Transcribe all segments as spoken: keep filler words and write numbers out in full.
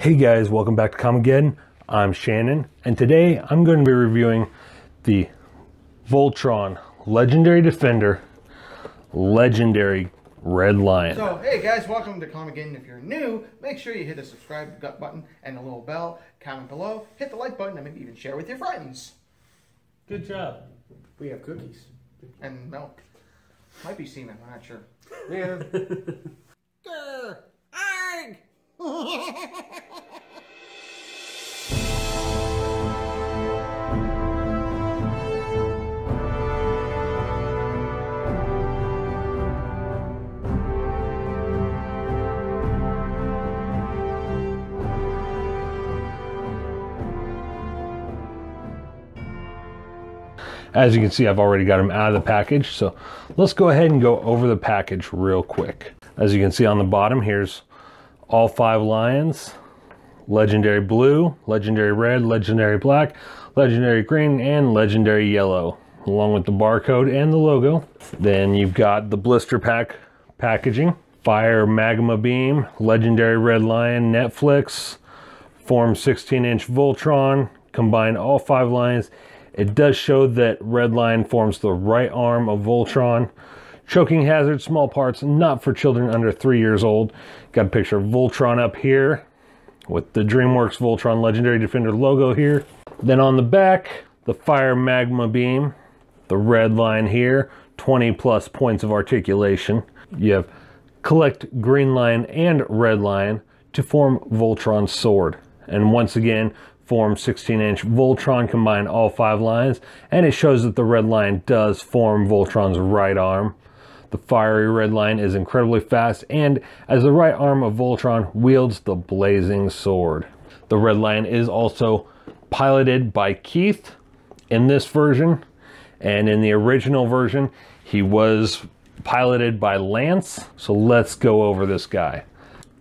Hey guys, welcome back to Come Again. I'm Shannon, and today I'm going to be reviewing the Voltron Legendary Defender, Legendary Red Lion. So, hey guys, welcome to Come Again. If you're new, make sure you hit the subscribe button and the little bell, comment below, hit the like button, and maybe even share with your friends. Good job. We have cookies. And milk. Might be semen, I'm not sure. Yeah. As you can see, I've already got them out of the package, so let's go ahead and go over the package real quick. As you can see on the bottom, here's all five lions: legendary blue, legendary red, legendary black, legendary green, and legendary yellow, along with the barcode and the logo. Then you've got the blister pack packaging: fire magma beam, legendary red lion, Netflix, form sixteen inch Voltron, combine all five lions. It does show that red lion forms the right arm of Voltron. Choking hazard, small parts, not for children under three years old. Got a picture of Voltron up here with the Dreamworks Voltron Legendary Defender logo here. Then on the back, the fire magma beam, the red line here, twenty plus points of articulation. You have collect green lion and red lion to form Voltron's sword. And once again, form sixteen inch Voltron, combine all five lines. And it shows that the red lion does form Voltron's right arm. The fiery red lion is incredibly fast and, as the right arm of Voltron, wields the blazing sword. The red lion is also piloted by Keith in this version, and in the original version he was piloted by Lance. So let's go over this guy.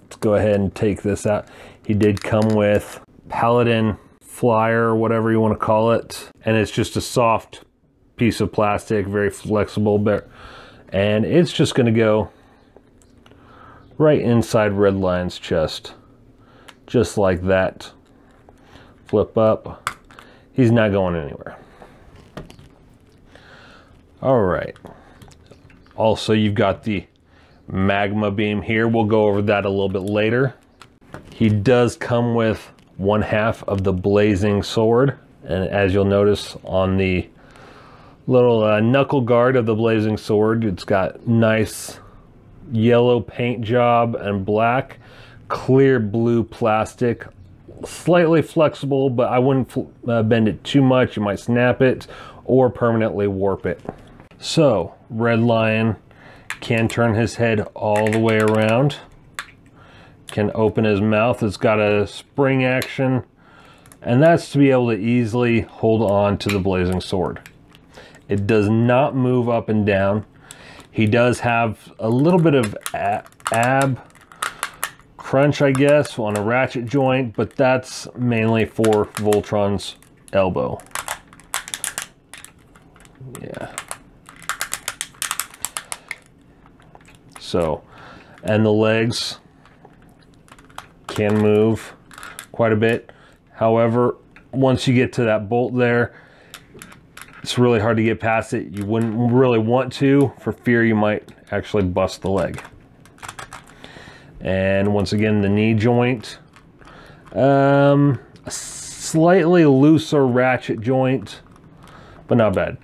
Let's go ahead and take this out. He did come with paladin flyer, whatever you want to call it, and it's just a soft piece of plastic, very flexible, but and it's just going to go right inside Red Lion's chest, just like that. Flip up. He's not going anywhere. All right. Also, you've got the magma beam here. We'll go over that a little bit later. He does come with one half of the blazing sword, and as you'll notice on the little uh, knuckle guard of the blazing sword, it's got nice yellow paint job and black, clear blue plastic, slightly flexible, but I wouldn't uh, bend it too much. You might snap it or permanently warp it. So Red Lion can turn his head all the way around, can open his mouth. It's got a spring action, and that's to be able to easily hold on to the blazing sword. It does not move up and down. He does have a little bit of ab crunch, I guess, on a ratchet joint, but that's mainly for Voltron's elbow. Yeah. So, and the legs can move quite a bit. However, once you get to that bolt there, it's really hard to get past it. You wouldn't really want to, for fear you might actually bust the leg. And once again, the knee joint, um, a slightly looser ratchet joint, but not bad.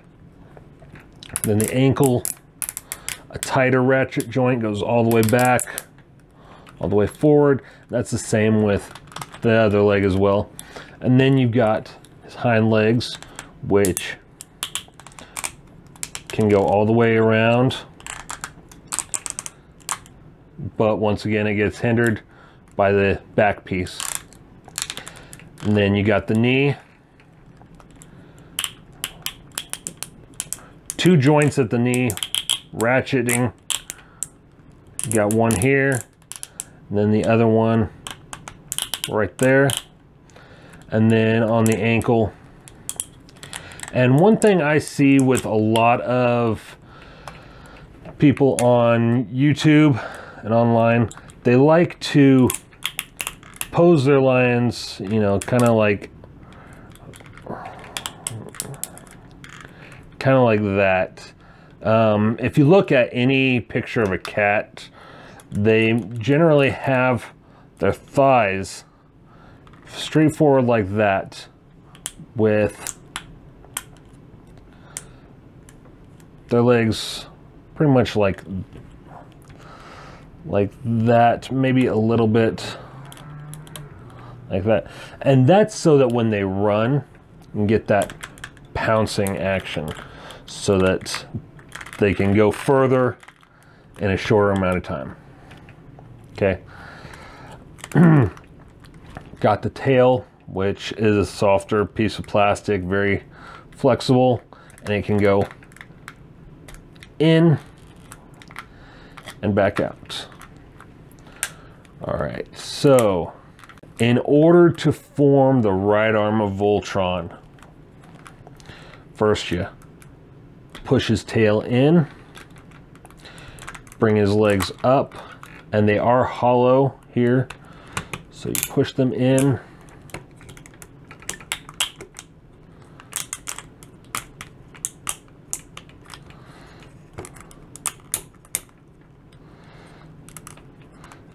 Then the ankle, a tighter ratchet joint, goes all the way back, all the way forward. That's the same with the other leg as well. And then you've got his hind legs, which can go all the way around, but once again it gets hindered by the back piece. And then you got the knee, two joints at the knee ratcheting. You got one here and then the other one right there, and then on the ankle. And one thing I see with a lot of people on YouTube and online, they like to pose their lines, you know, kind of like, kind of like that. Um, if you look at any picture of a cat, they generally have their thighs straight forward like that, with their legs pretty much like like that, maybe a little bit like that. And that's so that when they run, you get that pouncing action, so that they can go further in a shorter amount of time. Okay. Got the tail, which is a softer piece of plastic, very flexible, and it can go in and back out. All right, so in order to form the right arm of Voltron, first you push his tail in, bring his legs up, and they are hollow here. So you push them in,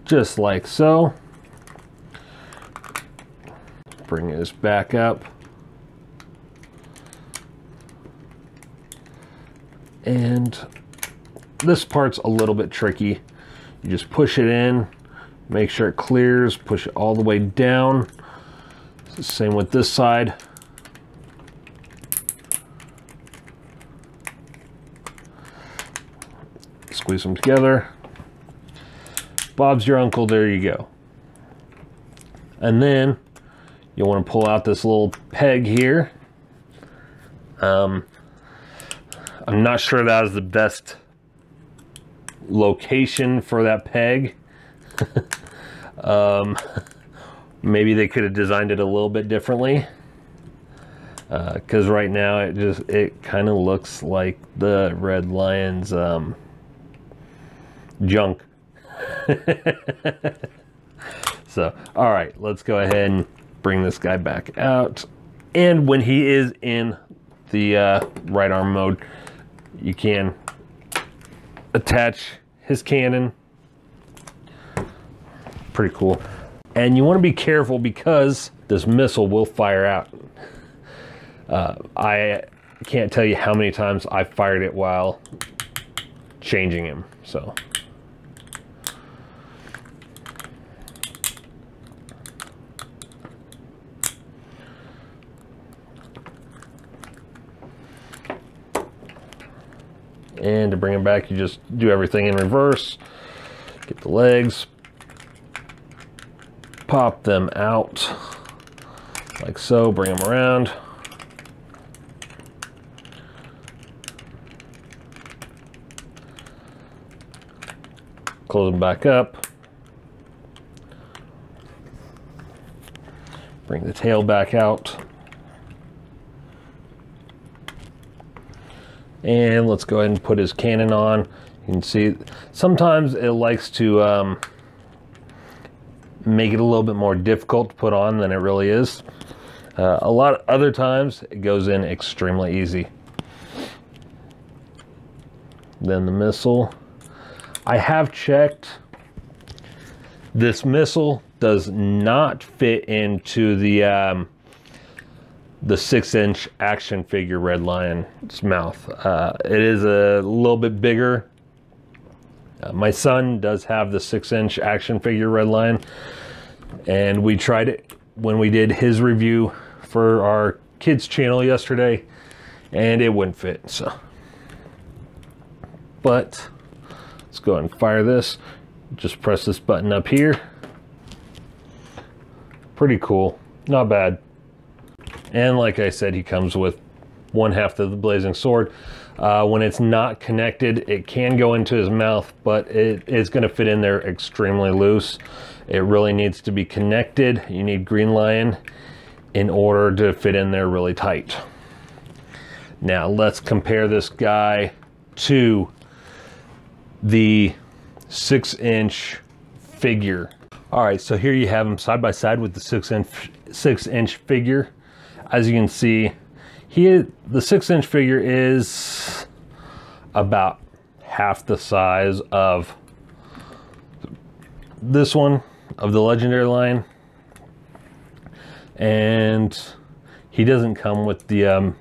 just like so. Bring his back up and this part's a little bit tricky. You just push it in, make sure it clears, push it all the way down. Same with this side. Squeeze them together. Bob's your uncle, there you go. And then you'll want to pull out this little peg here. Um, I'm not sure that is the best location for that peg. um, maybe they could have designed it a little bit differently, because uh, right now it just it kind of looks like the Red Lion's um, junk. So, all right, let's go ahead and bring this guy back out. And when he is in the uh, right arm mode, you can attach his cannon. Pretty cool. And you want to be careful because this missile will fire out. Uh, I can't tell you how many times I fired it while changing him. So, and to bring him back, you just do everything in reverse. Get the legs, pop them out like so, bring them around, close them back up, bring the tail back out, and let's go ahead and put his cannon on. You can see sometimes it likes to um, make it a little bit more difficult to put on than it really is. Uh, a lot of other times it goes in extremely easy. Then the missile. I have checked. This missile does not fit into the um, the six inch action figure Red Lion's mouth. Uh, it is a little bit bigger. Uh, my son does have the six inch action figure Red Lion, and we tried it when we did his review for our kids channel yesterday, and it wouldn't fit. So, but let's go ahead and fire this. Just press this button up here. Pretty cool, not bad. And like I said, he comes with one half of the blazing sword. Uh, when it's not connected, it can go into his mouth, but it is going to fit in there extremely loose. It really needs to be connected. You need Green Lion in order to fit in there really tight. Now let's compare this guy to the six inch figure. All right, so here you have them side by side with the six inch six inch figure. As you can see, he the six inch figure is about half the size of this one, of the Legendary line, and he doesn't come with the um,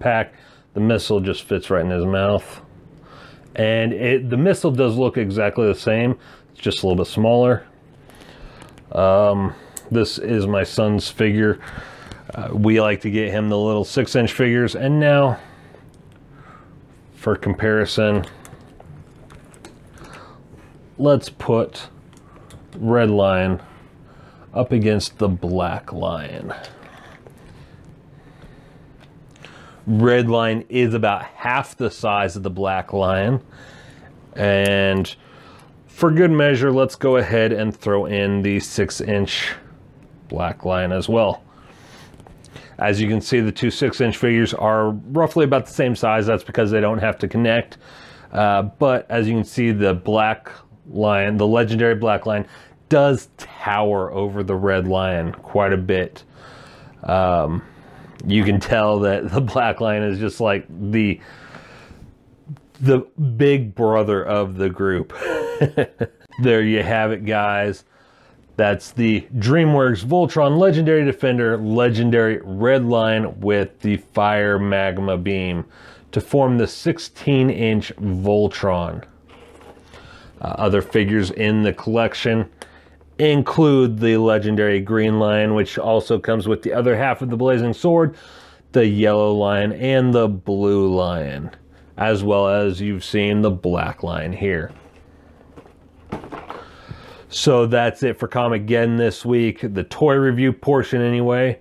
pack. The missile just fits right in his mouth, and it, the missile does look exactly the same. It's just a little bit smaller. Um, this is my son's figure. Uh, we like to get him the little six inch figures. And now for comparison, let's put Red Lion up against the Black Lion. Red Lion is about half the size of the Black Lion, and for good measure, let's go ahead and throw in the six inch Black Lion as well. As you can see, the two six inch figures are roughly about the same size. That's because they don't have to connect. Uh, but as you can see, the Black Lion, the Legendary Black Lion, does tower over the Red Lion quite a bit. Um, you can tell that the Black Lion is just like the, the big brother of the group. There you have it, guys. That's the DreamWorks Voltron Legendary Defender Legendary Red Lion with the Fire Magma Beam to form the sixteen inch Voltron. Uh, other figures in the collection include the Legendary Green Lion, which also comes with the other half of the Blazing Sword, the Yellow Lion, and the Blue Lion, as well as you've seen the Black Lion here. So that's it for Comic Gen this week, the toy review portion anyway.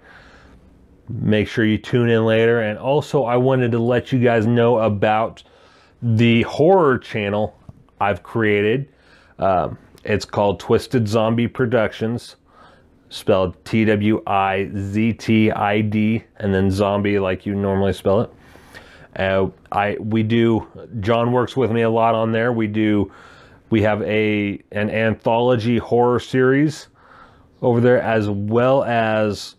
Make sure you tune in later. And also, I wanted to let you guys know about the horror channel I've created. Um, it's called Twisted Zombie Productions, spelled T W I Z T I D, and then zombie like you normally spell it. Uh, I we do, John works with me a lot on there. We do We have a an anthology horror series over there, as well as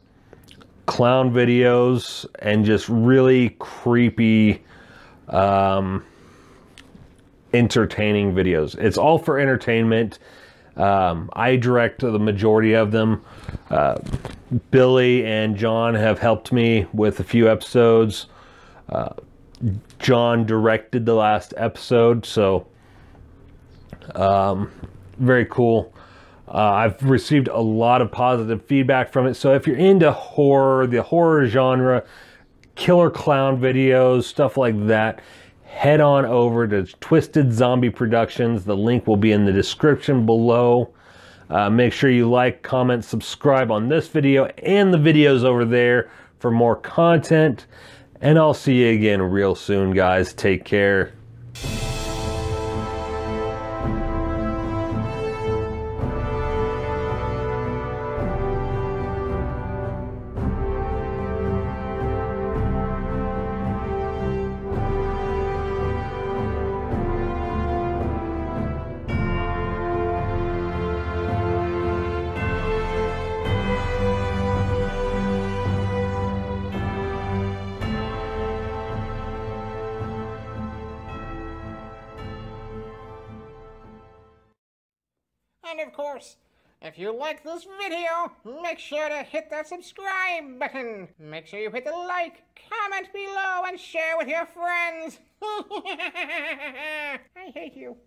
clown videos and just really creepy, um, entertaining videos. It's all for entertainment. Um, I direct the majority of them. Uh, Billy and John have helped me with a few episodes. Uh, John directed the last episode, so... Um, very cool. Uh, I've received a lot of positive feedback from it. So if you're into horror, the horror genre, killer clown videos, stuff like that, head on over to Twisted Zombie Productions. The link will be in the description below. Uh, make sure you like, comment, subscribe on this video and the videos over there for more content. And I'll see you again real soon, guys. Take care. And of course, if you like this video, make sure to hit that subscribe button. Make sure you hit the like, comment below, and share with your friends. I hate you.